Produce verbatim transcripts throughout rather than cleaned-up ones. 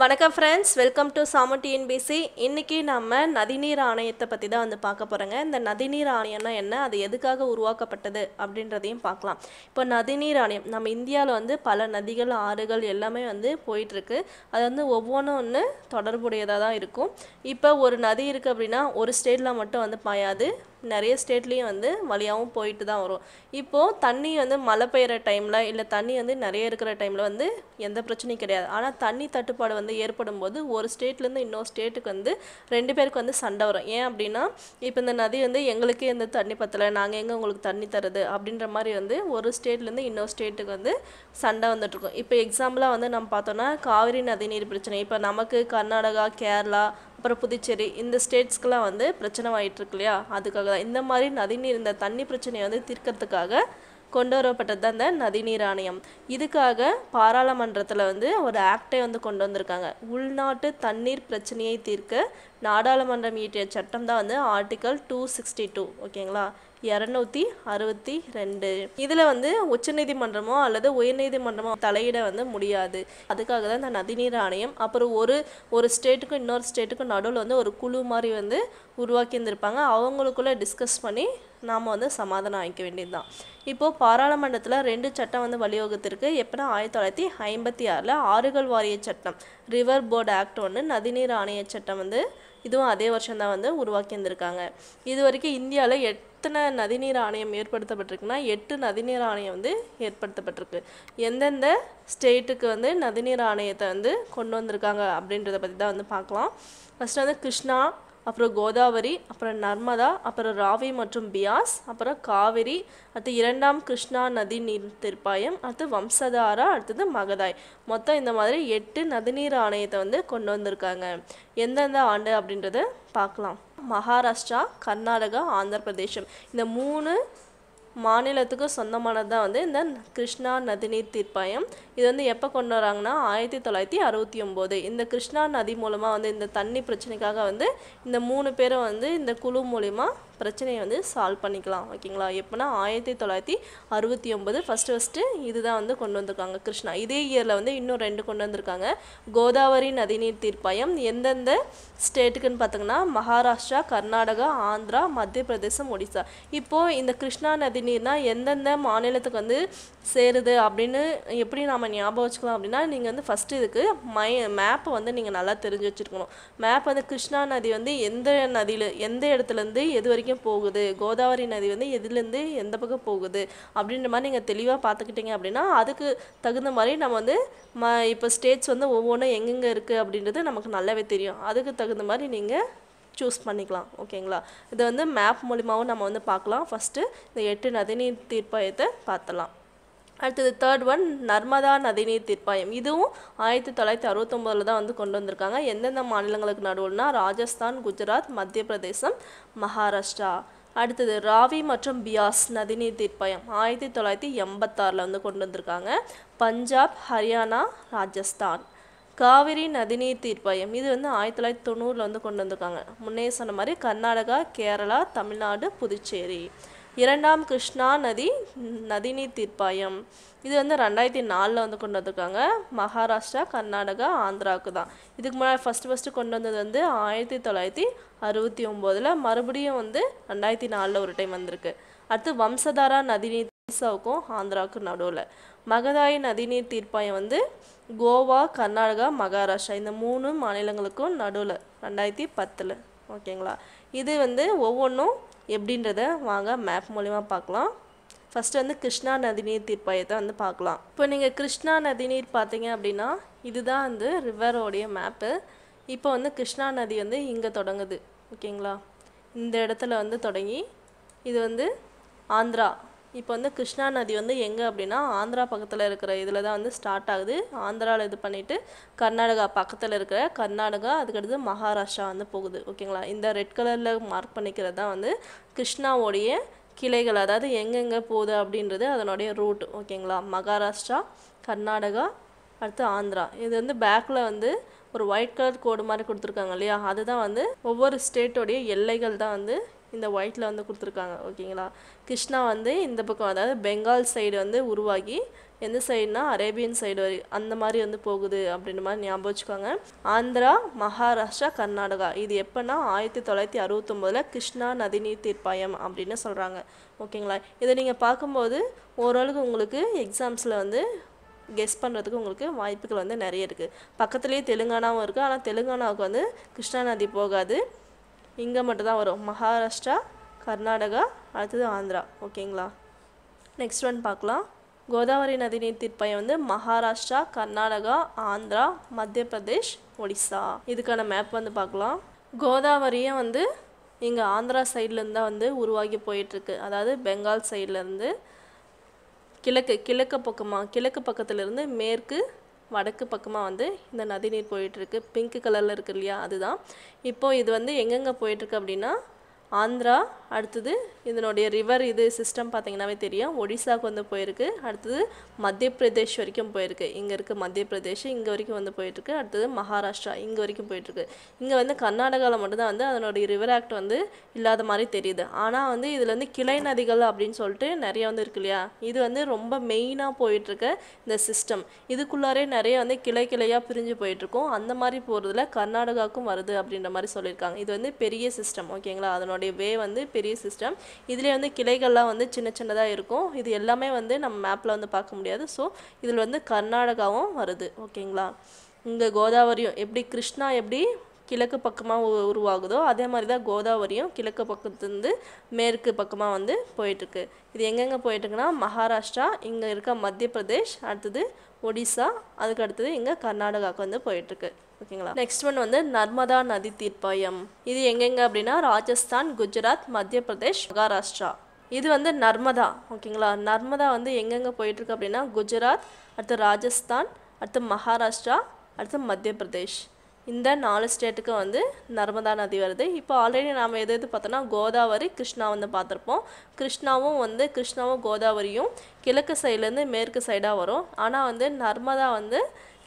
வணக்கம் friends, welcome to Samu T N P S C. இன்னைக்கு நாம நதிநீர் ஆணையத்தை பத்தி தான் வந்து பார்க்க போறோங்க. இந்த நதிநீர் ஆணையம்னா என்ன, அது எதுக்காக உருவாக்கப்பட்டது அப்படின்றதையும் பார்க்கலாம். இப்போ நதிநீர் ஆணையம் நம்ம இந்தியால வந்து பல நதிகள் ஆறுகள் எல்லாமே வந்து போயிட்டு இருக்கு. அது வந்து ஒவ்வொன்றும் ஒன்று தொடர்புடையதா தான் இருக்கும். இப்போ ஒரு நதி இருக்கு அப்படின்னா ஒரு ஸ்டேட்ல மட்டும் வந்து பாயாது, நிறைய ஸ்டேட்லேயும் வந்து வழியாகவும் போயிட்டு தான் வரும். இப்போது தண்ணி வந்து மழை பெய்கிற டைமில் இல்லை தண்ணி வந்து நிறைய இருக்கிற டைமில் வந்து எந்த பிரச்சனையும் கிடையாது. ஆனால் தண்ணி தட்டுப்பாடு வந்து ஏற்படும் போது ஒரு ஸ்டேட்லேருந்து இன்னொரு ஸ்டேட்டுக்கு வந்து ரெண்டு பேருக்கு வந்து சண்டை வரும். ஏன் அப்படின்னா இப்போ இந்த நதி வந்து எங்களுக்கே இந்த தண்ணி பற்றலை, நாங்கள் எங்கே உங்களுக்கு தண்ணி தருது அப்படின்ற மாதிரி வந்து ஒரு ஸ்டேட்லேருந்து இன்னொரு ஸ்டேட்டுக்கு வந்து சண்டை வந்துட்டுருக்கோம். இப்போ எக்ஸாம்பிளாக வந்து நம்ம பார்த்தோன்னா காவிரி நதிநீர் பிரச்சனை இப்போ நமக்கு கர்நாடகா, கேரளா, அப்புறம் புதுச்சேரி இந்த ஸ்டேட்ஸ்க்கெலாம் வந்து பிரச்சனை ஆகிட்டு இருக்கு இல்லையா, அதுக்காக தான் இந்த மாதிரி நதிநீர் இந்த தண்ணி பிரச்சனையை வந்து தீர்க்கறதுக்காக கொண்டு வரப்பட்டது தான் இந்த நதிநீர் ஆணையம். இதுக்காக பாராளுமன்றத்தில் வந்து ஒரு ஆக்டை வந்து கொண்டு வந்திருக்காங்க. உள்நாட்டு தண்ணீர் பிரச்சனையை தீர்க்க நாடாளுமன்றம் இயற்றிய சட்டம் தான் வந்து ஆர்டிக்கல் டூ சிக்ஸ்டி டூ, ஓகேங்களா, இருநூத்தி அறுபத்தி ரெண்டு. இதில் வந்து உச்சநீதிமன்றமோ அல்லது உயர்நீதிமன்றமோ தலையிட வந்து முடியாது. அதுக்காக தான் இந்த நதிநீர் ஆணையம். அப்புறம் ஒரு ஒரு ஸ்டேட்டுக்கும் இன்னொரு ஸ்டேட்டுக்கும் நடுவில் வந்து ஒரு குழு மாதிரி வந்து உருவாக்கி இருந்திருப்பாங்க. அவங்களுக்குள்ளே டிஸ்கஸ் பண்ணி நாம் வந்து சமாதானம் ஆகிக்க வேண்டியது தான். இப்போது பாராளுமன்றத்தில் ரெண்டு சட்டம் வந்து வழிவகுத்திருக்கு. எப்படின்னா ஆயிரத்தி தொள்ளாயிரத்தி ஐம்பத்தி ஆறில் ஆறுகள் வாரிய சட்டம் ரிவர் போர்டு ஆக்ட் ஒன்று, நதிநீர் ஆணைய சட்டம் வந்து இதுவும் அதே வருஷம்தான் வந்து உருவாக்கி இருந்திருக்காங்க. இது வரைக்கும் இந்தியாவில் எத்தனை நதிநீர் ஆணையம் ஏற்படுத்தப்பட்டிருக்குன்னா எட்டு நதிநீர் ஆணையம் வந்து ஏற்படுத்தப்பட்டிருக்கு. எந்தெந்த ஸ்டேட்டுக்கு வந்து நதிநீர் ஆணையத்தை வந்து கொண்டு வந்திருக்காங்க அப்படின்றத பற்றி தான் வந்து பார்க்கலாம். ஃபஸ்ட்டு வந்து கிருஷ்ணா, அப்புறம் கோதாவரி, அப்புறம் நர்மதா, அப்புறம் ராவி மற்றும் பியாஸ், அப்புறம் காவேரி, அடுத்து இரண்டாம் கிருஷ்ணா நதி நீர் தீர்ப்பாயம், அடுத்து வம்சதாரா, அடுத்தது மகதாய். மொத்தம் இந்த மாதிரி எட்டு நதிநீர் ஆணையத்தை வந்து கொண்டு வந்திருக்காங்க. எந்தெந்த ஆண்டு அப்படின்றத பார்க்கலாம். மகாராஷ்டிரா, கர்நாடகா, ஆந்திர பிரதேசம் இந்த மூணு மாநிலத்துக்கு சொந்தமானது தான் வந்து இந்த கிருஷ்ணா நதிநீர் தீர்ப்பாயம். இது வந்து எப்போ கொண்டு வராங்கன்னா ஆயிரத்தி தொள்ளாயிரத்தி அறுபத்தி ஒம்போது இந்த கிருஷ்ணா நதி மூலமாக வந்து இந்த தண்ணி பிரச்சனைக்காக வந்து இந்த மூணு பேரும் வந்து இந்த குழு மூலிமா பிரச்சனையை வந்து சால்வ் பண்ணிக்கலாம், ஓகேங்களா. எப்போனா ஆயிரத்தி தொள்ளாயிரத்தி அறுபத்தி ஒம்பது ஃபஸ்ட்டு ஃபஸ்ட்டு இது தான் வந்து கொண்டு வந்திருக்காங்க கிருஷ்ணா. இதே இயரில் வந்து இன்னும் ரெண்டு கொண்டு வந்திருக்காங்க. கோதாவரி நதிநீர் தீர்ப்பாயம் எந்தெந்த ஸ்டேட்டுக்குன்னு பார்த்திங்கன்னா மகாராஷ்டிரா, கர்நாடகா, ஆந்திரா, மத்திய பிரதேசம், ஒடிசா. இப்போது இந்த கிருஷ்ணா நதிநீர்னால் எந்தெந்த மாநிலத்துக்கு வந்து சேருது அப்படின்னு எப்படி நாம் ஞாபகம் வச்சுக்கலாம் அப்படின்னா நீங்கள் வந்து ஃபஸ்ட்டு இதுக்கு மை மேப்பை வந்து நீங்கள் நல்லா தெரிஞ்சு வச்சுருக்கணும். மேப் வந்து கிருஷ்ணா நதி வந்து எந்த நதியில் எந்த இடத்துலேருந்து எது வரைக்கும் போகுது, கோதாவரி நதி வந்து எதுலேருந்து எந்த பக்கம் போகுது அப்படின்ற மாதிரி நீங்கள் தெளிவாக பார்த்துக்கிட்டீங்க அப்படின்னா அதுக்கு தகுந்த மாதிரி நம்ம வந்து ம இப்போ ஸ்டேட்ஸ் வந்து ஒவ்வொன்றும் எங்கெங்கே இருக்குது அப்படின்றது நமக்கு நல்லாவே தெரியும். அதுக்கு தகுந்த மாதிரி நீங்கள் சூஸ் பண்ணிக்கலாம், ஓகேங்களா. இதை வந்து மேப் மூலிமாவும் நம்ம வந்து பார்க்கலாம். ஃபஸ்ட்டு இந்த எட்டு நதிநீர் தீர்ப்பாயத்தை பார்த்தலாம். அடுத்தது தேர்ட் ஒன் நர்மதா நதிநீர் தீர்ப்பாயம். இதுவும் ஆயிரத்தி தொள்ளாயிரத்தி அறுபத்தொம்போதில் தான் வந்து கொண்டு வந்திருக்காங்க. எந்தெந்த மாநிலங்களுக்கு நடுவுன்னா ராஜஸ்தான், குஜராத், மத்திய பிரதேசம், மகாராஷ்டிரா. அடுத்தது ராவி மற்றும் பியாஸ் நதிநீர் தீர்ப்பாயம் ஆயிரத்தி தொள்ளாயிரத்தி எண்பத்தாறில் வந்து கொண்டு வந்திருக்காங்க. பஞ்சாப், ஹரியானா, ராஜஸ்தான். காவிரி நதிநீர் தீர்ப்பாயம் இது வந்து ஆயிரத்தி தொள்ளாயிரத்தி தொண்ணூறில் வந்து கொண்டு வந்திருக்காங்க. முன்னே சொன்ன மாதிரி கர்நாடகா, கேரளா, தமிழ்நாடு, புதுச்சேரி. இரண்டாம் கிருஷ்ணா நதி நதிநீர் தீர்ப்பாயம் இது வந்து ரெண்டாயிரத்தி நாலில் வந்து கொண்டு வந்திருக்காங்க. மகாராஷ்டிரா, கர்நாடகா, ஆந்திராவுக்கு தான். இதுக்கு முன்னாடி ஃபஸ்ட்டு ஃபஸ்ட்டு கொண்டு வந்தது வந்து ஆயிரத்தி தொள்ளாயிரத்தி அறுபத்தி ஒம்போதில், மறுபடியும் வந்து ரெண்டாயிரத்தி நாலில் ஒரு டைம் வந்திருக்கு. அடுத்து வம்சதாரா நதிநீர் ஒடிசாவுக்கும் ஆந்திராவுக்கும் நடுவில். மகதாய் நதிநீர் தீர்ப்பாயம் வந்து கோவா, கர்நாடகா, மகாராஷ்டிரா இந்த மூணு மாநிலங்களுக்கும் நடுவில் ரெண்டாயிரத்தி பத்தில், ஓகேங்களா. இது வந்து ஒவ்வொன்றும் எப்படின்றத வாங்க மேப் மூலிமா பார்க்கலாம். ஃபஸ்ட்டு வந்து கிருஷ்ணா நதிநீர் தீர்ப்பாயத்தை வந்து பார்க்கலாம். இப்போ நீங்கள் கிருஷ்ணா நதிநீர் பார்த்தீங்க அப்படின்னா இதுதான் வந்து ரிவரோடைய மேப்பு. இப்போ வந்து கிருஷ்ணா நதி வந்து இங்கே தொடங்குது, ஓகேங்களா. இந்த இடத்துல வந்து தொடங்கி இது வந்து ஆந்திரா. இப்போ வந்து கிருஷ்ணா நதி வந்து எங்கே அப்படின்னா ஆந்திரா பக்கத்தில் இருக்கிற இதில் தான் வந்து ஸ்டார்ட் ஆகுது. ஆந்திராவில் இது பண்ணிவிட்டு கர்நாடகா பக்கத்தில் இருக்கிற கர்நாடகா, அதுக்கடுத்து மகாராஷ்டிரா வந்து போகுது, ஓகேங்களா. இந்த ரெட் கலரில் மார்க் பண்ணிக்கிறது தான் வந்து கிருஷ்ணாவோடைய கிளைகள், அதாவது எங்கெங்கே போகுது அப்படின்றது அதனுடைய ரூட், ஓகேங்களா. மகாராஷ்டிரா, கர்நாடகா, அடுத்து ஆந்திரா. இது வந்து பேக்கில் வந்து ஒரு ஒயிட் கலர் கோடு மாதிரி கொடுத்துருக்காங்க இல்லையா, அதுதான் வந்து ஒவ்வொரு ஸ்டேட்டோடைய எல்லைகள் தான் வந்து இந்த ஒயிட்ல வந்து கொடுத்திருக்காங்க ஓகேங்களா கிருஷ்ணா வந்து இந்த பக்கம் அதாவது பெங்கால் சைடு வந்து உருவாகி எந்த சைடுனா அரேபியன் சைடு வரை அந்த மாதிரி வந்து போகுது அப்படின மாதிரி ஞாபகம் வச்சுக்கோங்க ஆந்திரா மகாராஷ்டிரா கர்நாடகா இது எப்பனா ஆயிரத்து தொள்ளாயிரத்து அறுபத்தொன்பது ல கிருஷ்ணா நதிநீர் தீர்ப்பாயம் அப்படினு சொல்றாங்க ஓகேங்களா இத நீங்க பாக்கும்போது ஓரளவுக்கு உங்களுக்கு एग्जाम्सல வந்து கெஸ் பண்றதுக்கு உங்களுக்கு வாய்ப்புகள் வந்து நிறைய இருக்கு பக்கத்துலயே தெலுங்கானாவும் இருக்கு ஆனா தெலுங்கானாவுக்கு வந்து கிருஷ்ணா நதி போகாது இங்க மட்டும் தான் வரும் மகாராஷ்டிரா கர்நாடகா அடுத்து ஆந்திரா ஓகேங்களா நெக்ஸ்ட் ஒன் பார்க்கலாம் Godavari Nadinir Tirpayam வந்து மகாராஷ்டிரா கர்நாடகா ஆந்திரா மத்திய பிரதேஷ் ஒடிசா இதுக்கான மேப் வந்து பார்க்கலாம் கோதாவரியே வந்து இங்க ஆந்திரா சைடுல இருந்து வந்து உருவாகி போயிட்டு இருக்கு அதாவது பெங்கால் சைடுல இருந்து கிழக்கு கிழக்கு பக்கமா கிழக்கு பக்கத்துல இருந்து மேற்கு வடக்கு பக்கமா வந்து இந்த நதிநீர் போயிட்டு இருக்கு பிங்க் கலர்ல இருக்கு இல்லையா அதுதான் இப்போ இது வந்து எங்கங்க போயிட்டு இருக்கு அப்படினா ஆந்திரா அடுத்து இதனுடைய ரிவர் இது சிஸ்டம் பாத்தீங்கன்னாவே தெரியும் ஒடிசாக்கு வந்து போயிருக்கு அடுத்து மத்திய பிரதேஷ் வரைக்கும் போயிருக்கு இங்க இருக்கு மத்திய பிரதேஷ் இங்க வரைக்கும் வந்து போயிட்டு இருக்கு அடுத்து மகாராஷ்டிரா இங்க வரைக்கும் போயிட்டு இருக்கு இங்க வந்து கர்நாடகால மட்டும் தான் வந்து அதனுடைய ரிவர் ஆக்ட் வந்து இல்லாத மாதிரி தெரியுது ஆனா வந்து இதுல வந்து கிளை நதிகள் அப்படினு சொல்லிட்டு நிறைய வந்து இருக்குலையா இது வந்து ரொம்ப மெயினா போயிட்டு இருக்க இந்த சிஸ்டம் இதுக்குள்ளாரே நிறைய வந்து கிளை கிளையா பிரிஞ்சு போயிட்டு இருக்கும் அந்த மாதிரி போறதுல கர்நாடகாக்கும் வருது அப்படின்ற மாதிரி சொல்லிருக்காங்க இது வந்து பெரிய சிஸ்டம் ஓகேங்களா வே வந்து பெரிய சிஸ்டம் இதிலே வந்து கிளைகள்லாம் வந்து சின்ன சின்னதா இருக்கும் இது எல்லாமே வந்து நம்ம மேப்ல வந்து பார்க்க முடியாது சோ இதில வந்து கர்நாடகாவும் வருது ஓகேங்களா இந்த கோதாவரியும் எப்படி கிருஷ்ணா எப்படி கிழக்கு பக்கமா உருவாகுதோ அதே மாதிரி தான் கோதாவரியும் கிழக்கு பக்கத்துல இருந்து மேற்கு பக்கமா வந்து போயிட்டு இருக்கு இது எங்கங்க போயிட்டு இருக்குனா மகாராஷ்டிரா இங்க இருக்க மத்திய பிரதேஷ் அடுத்து ஒடிசா அதுக்கு அடுத்து இங்க கர்நாடகாக்கு வந்து போயிட்டு இருக்கு ஓகேங்களா நெக்ஸ்ட் ஒன் வந்து நர்மதா நதி தீர்ப்பாயம் இது எங்கங்க அப்படினா ராஜஸ்தான் குஜராத் மத்திய பிரதேஷ் மகாராஷ்டிரா இது வந்து நர்மதா ஓகேங்களா நர்மதா வந்து எங்கங்க போயிட்டு இருக்கு அப்படினா குஜராத் அடுத்து ராஜஸ்தான் அடுத்து மகாராஷ்டிரா அடுத்து மத்திய பிரதேஷ் இந்த நாலு ஸ்டேட்டுக்கு வந்து நர்மதா நதி வருது இப்போ ஆல்ரெடி நாம எது எது பார்த்தனா கோதாவரி கிருஷ்ணா வந்து பாத்திருப்போம் கிருஷ்ணாவும் வந்து கிருஷ்ணாவும் கோதாவரியும் கிழக்கு சைடுல இருந்து மேற்கு சைடா வரும் ஆனா வந்து நர்மதா வந்து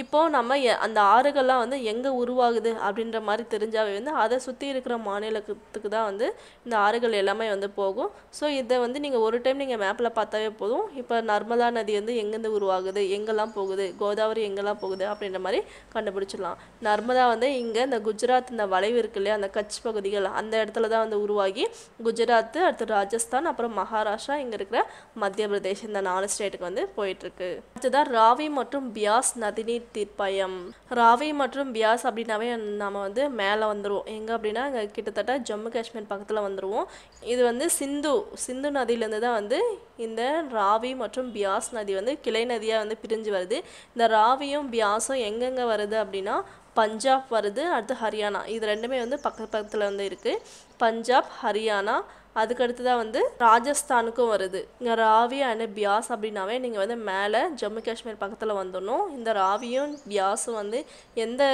இப்போ நம்ம அந்த ஆறுகளலாம் வந்து எங்க உருவாகுது அப்படின்ற மாதிரி தெரிஞ்சாவே வந்து அத சுத்தி இருக்கிற மாநிலத்துக்கு தான் வந்து இந்த ஆறுகள் எல்லாமே வந்து போகும் சோ இத வந்து நீங்க ஒரு டைம் நீங்க மேப்ல பார்த்தாவே போதும் இப்போ நர்மதா நதி வந்து எங்க இருந்து உருவாகுது எங்கலாம் போகுது கோதாவரி எங்கலாம் போகுது அப்படின்ற மாதிரி கண்டுபிடிச்சிடலாம் நர்மதா வந்து இங்க இந்த குஜராத் இந்த வளைவு இருக்குல அந்த கட்ச் பகுதிகள் அந்த இடத்துல தான் வந்து உருவாகி குஜராத் அடுத்து ராஜஸ்தான் அப்புறம் மகாராஷ்டிரா இங்க இருக்கிற மத்திய பிரதேஷ் இந்த நாலு ஸ்டேட்டுக்கு வந்து போயிட்டு இருக்கு அடுத்ததா ராவி மற்றும் பியாஸ் நதிநீர் தீர்ப்பாயம் ராவி மற்றும் பியாஸ் அப்படினாவே நாம வந்து மேல வந்துருவோம் எங்க அப்படினா கிட்டத்தட்ட ஜம்மு காஷ்மீர் பக்கத்துல வந்துருவோம் இது வந்து சிந்து சிந்து நதியில இருந்து தான் வந்து இந்த ராவி மற்றும் பியாஸ் நதி வந்து கிளை நதியா வந்து பிரிஞ்சு வருது இந்த ராவியும் பியாஸும் எங்கங்க வருது அப்படினா பஞ்சாப் வருது அடுத்து ஹரியானா இது ரெண்டுமே வந்து பக்க பக்கத்துல வந்து இருக்கு பஞ்சாப் ஹரியானா அதுக்கு அடுத்து தான் வந்து ராஜஸ்தானுக்கும் வருது இங்க ராவி அண்ட் பியாஸ் அப்படினாவே நீங்க வந்து மேலே ஜம்மு காஷ்மீர் பக்கத்துல வந்துறணும் இந்த ராவியும் பியாஸும் வந்து எந்த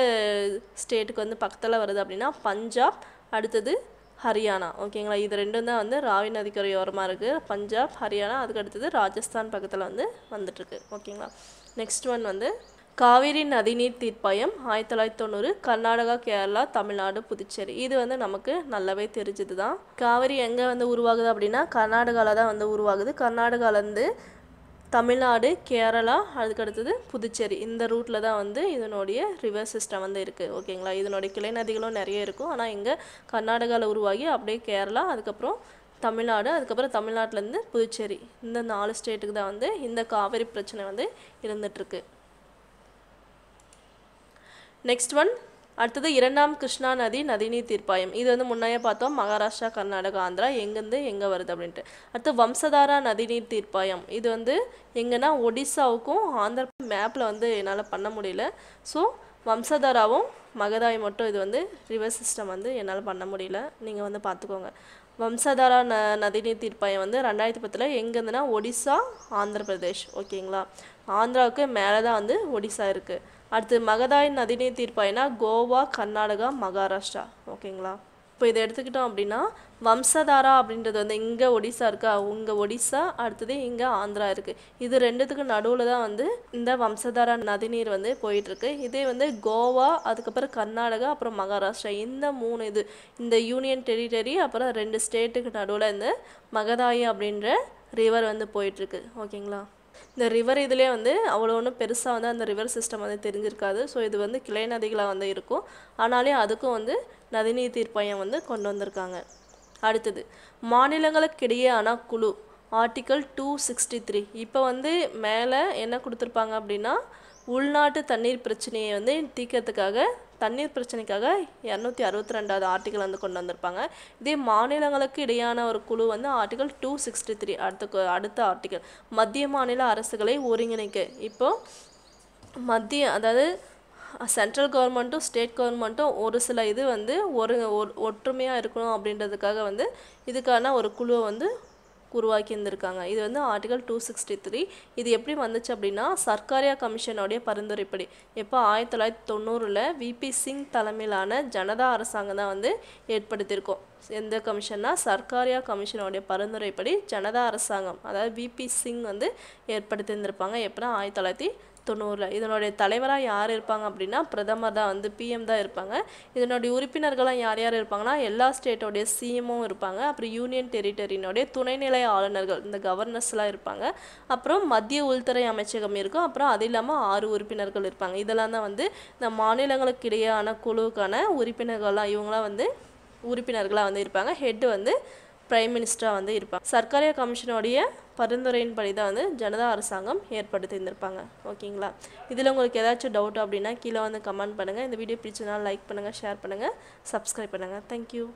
ஸ்டேட்டுக்கு வந்து பக்கத்துல வருது அப்படினா பஞ்சாப் அடுத்து ஹரியானா ஓகேங்களா இது ரெண்டும் தான் வந்து ராவி நதிக்கரை ஓரமா இருக்கு பஞ்சாப் ஹரியானா அதுக்கு அடுத்து ராஜஸ்தான் பக்கத்துல வந்து வந்துட்டு இருக்கு ஓகேங்களா நெக்ஸ்ட் ஒன் வந்து காவேரி நதிநீர் தீர்ப்பாயம் ஆயிரத்து தொள்ளாயிரத்து தொண்ணூறு கர்நாடகா கேரளா தமிழ்நாடு புதுச்சேரி இது வந்து நமக்கு நல்லாவே தெரிஞ்சது தான் காவேரி எங்க வந்து உருவாகுது அப்படினா கர்நாடகால தான் வந்து உருவாகுது கர்நாடகால இருந்து தமிழ்நாடு கேரளா அதுக்கு அடுத்து புதுச்சேரி இந்த ரூட்ல தான் வந்து இதனுடைய ரிவர் சிஸ்டம் வந்து இருக்கு ஓகேங்களா இதனுடைய கிளை நதிகளும் நிறைய இருக்கும் ஆனா இங்க கர்நாடகால உருவாகி அப்படியே கேரளா அதுக்கு அப்புறம் தமிழ்நாடு அதுக்கு அப்புறம் தமிழ்நாட்டுல இருந்து புதுச்சேரி இந்த நாலு ஸ்டேட்டுக்கு தான் வந்து இந்த காவேரி பிரச்சனை வந்து இருந்துட்டு இருக்கு Next one, அடுத்தது இரண்டாம் கிருஷ்ணா நதி நதிநீர் தீர்ப்பாயம் இது வந்து முன்னையே பார்த்தோம் மகாராஷ்டிரா கர்நாடகா ஆந்திரா எங்கிருந்து எங்க வருது அப்படின்ட்டு அடுத்து வம்சதாரா நதிநீர் தீர்ப்பாயம் இது வந்து எங்கன்னா ஒடிசாவுக்கும் ஆந்திர மேப்ல வந்து என்னால பண்ண முடியல ஸோ வம்சதாராவும் மகதாய் மட்டும் இது வந்து ரிவர் சிஸ்டம் வந்து என்னால் பண்ண முடியல நீங்க வந்து பார்த்துக்கோங்க வம்சதாரா ந நதிநீர் தீர்ப்பாயம் வந்து ரெண்டாயிரத்தி பத்துல எங்க இருந்துன்னா ஒடிசா ஆந்திர பிரதேஷ் ஓகேங்களா ஆந்திராவுக்கு மேலதான் வந்து ஒடிசா இருக்கு அடுத்து மகதாய் நதிநீர் தீர்ப்பாயம்னா கோவா கர்நாடகா மகாராஷ்டிரா ஓகேங்களா இப்போ இத எடுத்துக்கிட்டோம் அப்படினா வம்சதாரா அப்படின்றது வந்து இங்க ஒடிசா இருக்கா உங்க ஒடிசா அடுத்து இங்க ஆந்திரா இருக்கு இது ரெண்டுத்துக்கு நடுவுல தான் வந்து இந்த வம்சதாரா நதிநீர் வந்து போயிட்டு இருக்கு இதே வந்து கோவா அதுக்கு அப்புறம் கர்நாடகா அப்புறம் மகாராஷ்டிரா இந்த மூணு இது இந்த யூனியன் டெரிட்டரி அப்புறம் ரெண்டு ஸ்டேட்டுக்கு நடுவுல இந்த மகதாயி அப்படிங்கற ரிவர் வந்து போயிட்டு இருக்கு ஓகேங்களா The river is அவ்வளவுன பெருசா வந்து அந்த river system வந்து தெரிஞ்சிருக்காது சோ இது வந்து கிளை நதிகளா வந்து இருக்கும் ஆனாலே அதுக்கு வந்து நதிநீர் தீர்ப்பாயம் வந்து கொண்டு வந்திருக்காங்க அடுத்து மாநிலங்களுக்கிடையேயான குழு ஆர்டிகல் two sixty-three இப்போ வந்து மேல என்ன கொடுத்திருப்பாங்க அப்படினா உள்நாட்டு தண்ணீர் பிரச்சனையை வந்து தீர்க்கிறதுக்காக தண்ணீர் பிரச்சனைக்காக two sixty-two வது ஆர்டிகல் வந்து கொண்டு வந்திருப்பாங்க இதே மாநிலங்களுக்கு இடையான ஒரு குழு வந்து ஆர்டிகல் two sixty-three அடுத்து அடுத்த ஆர்டிகல் மத்திய மாநில அரசுகளை ஒருங்கிணைக்க இப்போ மத்திய அதாவது Central government to state government to ஒரு சில இது வந்து ஒரு ஒற்றுமையா இருக்கணும் அப்படின்றதுக்காக வந்து இதுக்கான ஒரு குழு வந்து உருவாக்கி இருக்காங்க இது வந்து ஆர்டிகல் two sixty-three இது எப்படி வந்துச்சு அப்படினா சர்க்காரியா கமிஷன் உடைய பரிந்துரைப்படி எப்ப nineteen ninety ல V P Singh தலைமையிலான ஜனதா அரசாங்கம் தான் வந்து ஏற்படுத்தியிருக்கும் இந்த கமிஷன்னா சர்க்காரியா கமிஷன் உடைய பரிந்துரைப்படி ஜனதா அரசாங்கம் அதாவது V P Singh வந்து ஏற்படுத்தி இருப்பாங்க எப்பனா nineteen ninety ல இதனுடைய தலைவரா யார் இருப்பாங்க அப்படினா பிரதமர் தான் வந்து P M தான் இருப்பாங்க இதனுடைய உறுப்பினர்களா யார் யார் இருப்பாங்கனா எல்லா ஸ்டேட் உடைய C M O இருப்பாங்க அப்புறம் யூனியன் டெரிட்டரியினுடைய துணைநிலை ஆளுநர்கள் இந்த கவர்னர்ஸ்லாம் இருப்பாங்க அப்புறம் மத்திய உள்துறை அமைச்சகம் இருக்கும் அப்புறம் அதிலமா ஆறு உறுப்பினர்கள் இருப்பாங்க இதெல்லாம் தான் வந்து இந்த மாநிலங்களுக்கு இடையான குழுக்கான உறுப்பினர்களா இவங்களா வந்து உறுப்பினர்களா வந்து இருப்பாங்க ஹெட் வந்து Prime Minister வந்து இருப்பாங்க சர்க்காரிய கமிஷன் உடைய பரிந்துரையின்படி தான் வந்து ஜனதா அரசாங்கம் ஏற்படுத்தியிருப்பாங்க ஓகேங்களா இதில உங்களுக்கு ஏதாச்சும் டவுட் அப்படினா கீழ வந்து கமெண்ட் பண்ணுங்க இந்த வீடியோ பிடிச்சனா லைக் பண்ணுங்க ஷேர் பண்ணுங்க Subscribe பண்ணுங்க Thank you